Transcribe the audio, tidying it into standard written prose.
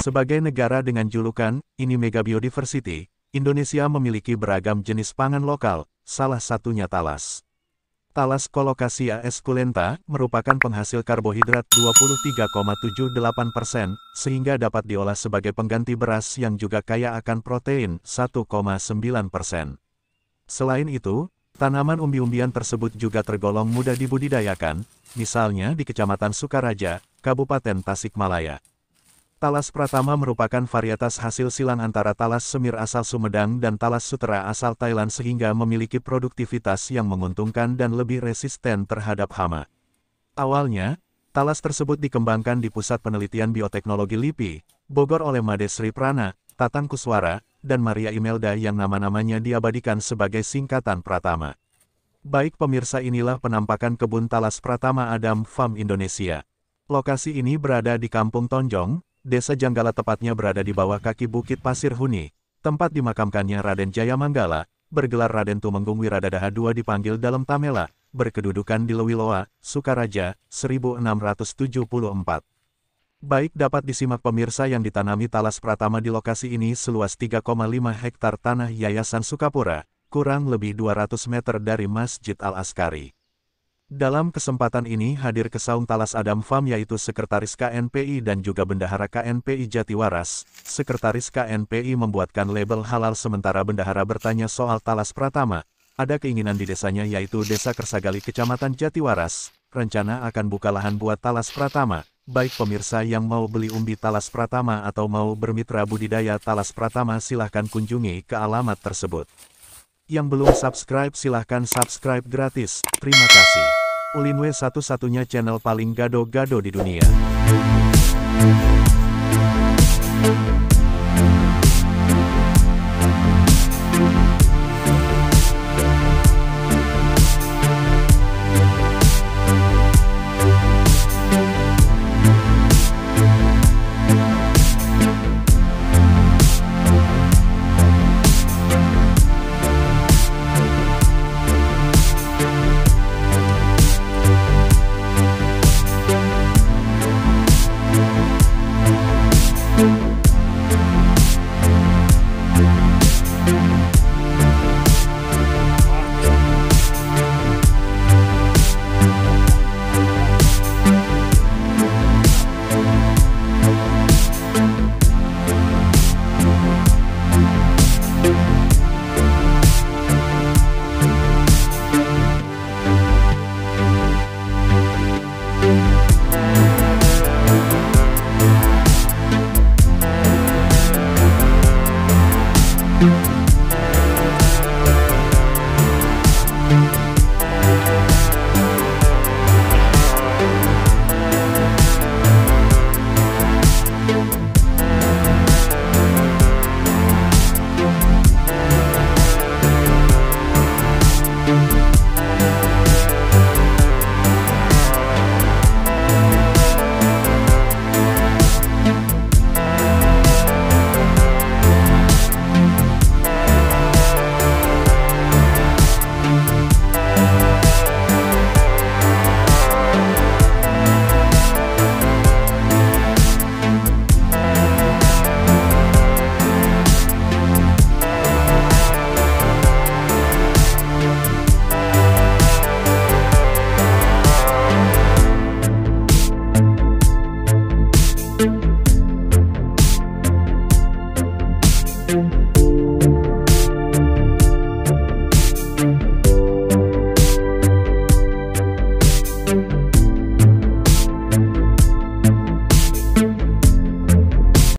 Sebagai negara dengan julukan, ini mega biodiversity, Indonesia memiliki beragam jenis pangan lokal, salah satunya talas. Talas Colocasia esculenta merupakan penghasil karbohidrat 23,78%, sehingga dapat diolah sebagai pengganti beras yang juga kaya akan protein 1,9%. Selain itu, tanaman umbi-umbian tersebut juga tergolong mudah dibudidayakan, misalnya di Kecamatan Sukaraja, Kabupaten Tasikmalaya. Talas Pratama merupakan varietas hasil silang antara talas semir asal Sumedang dan talas sutera asal Thailand sehingga memiliki produktivitas yang menguntungkan dan lebih resisten terhadap hama. Awalnya, talas tersebut dikembangkan di Pusat Penelitian Bioteknologi LIPI, Bogor oleh Madesri Prana, Tatang Kuswara, dan Maria Imelda yang nama-namanya diabadikan sebagai singkatan Pratama. Baik pemirsa, inilah penampakan kebun talas Pratama Adam Farm Indonesia. Lokasi ini berada di Kampung Tonjong, Desa Janggala, tepatnya berada di bawah kaki Bukit Pasir Huni, tempat dimakamkannya Raden Jayamangala, bergelar Raden Tumenggung Wiradadaha II dipanggil dalam Tamela, berkedudukan di Lewiloa, Sukaraja, 1674. Baik, dapat disimak pemirsa yang ditanami talas Pratama di lokasi ini seluas 3,5 hektar tanah Yayasan Sukapura, kurang lebih 200 meter dari Masjid Al-Askari. Dalam kesempatan ini hadir kesaung talas Adam Farm yaitu Sekretaris KNPI dan juga Bendahara KNPI Jatiwaras. Sekretaris KNPI membuatkan label halal sementara Bendahara bertanya soal talas Pratama. Ada keinginan di desanya yaitu Desa Kersagali Kecamatan Jatiwaras. Rencana akan buka lahan buat talas Pratama. Baik pemirsa yang mau beli umbi talas Pratama atau mau bermitra budidaya talas Pratama silahkan kunjungi ke alamat tersebut. Yang belum subscribe silahkan subscribe gratis. Terima kasih. Ulinwe satu-satunya channel paling gado-gado di dunia.